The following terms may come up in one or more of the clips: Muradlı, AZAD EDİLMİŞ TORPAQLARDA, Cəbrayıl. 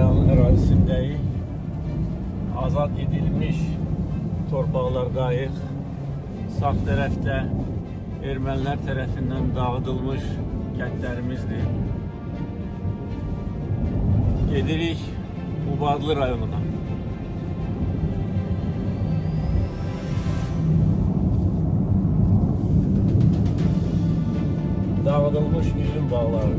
Cəbrayılın ərazisindəyik. Azad edilmiş torpaqlardayıq. Sağ tərəfdə ermənilər tərəfindən dağıdılmış kəndlərimizdir. Gedirik Muradlı rayonuna. Dağıdılmış üzüm bağları.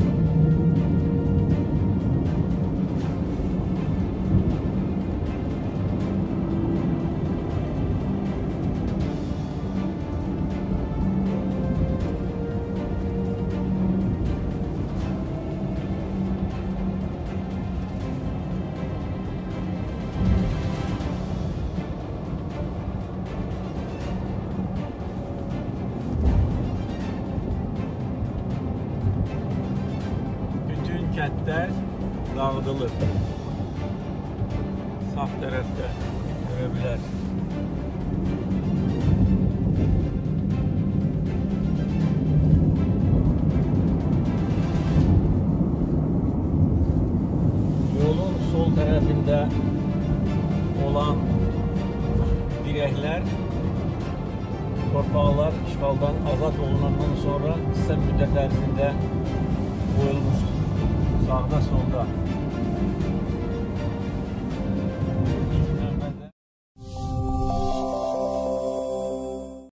Kəndlər dağıdılır. Sağ tərəfdə görə bilərsiniz. Yolun sol tərəfində olan dirəklər torpaqlar işğaldan azad olunandan sonra qısa müddət ərzində qoyulmuşdur. Sağda solda.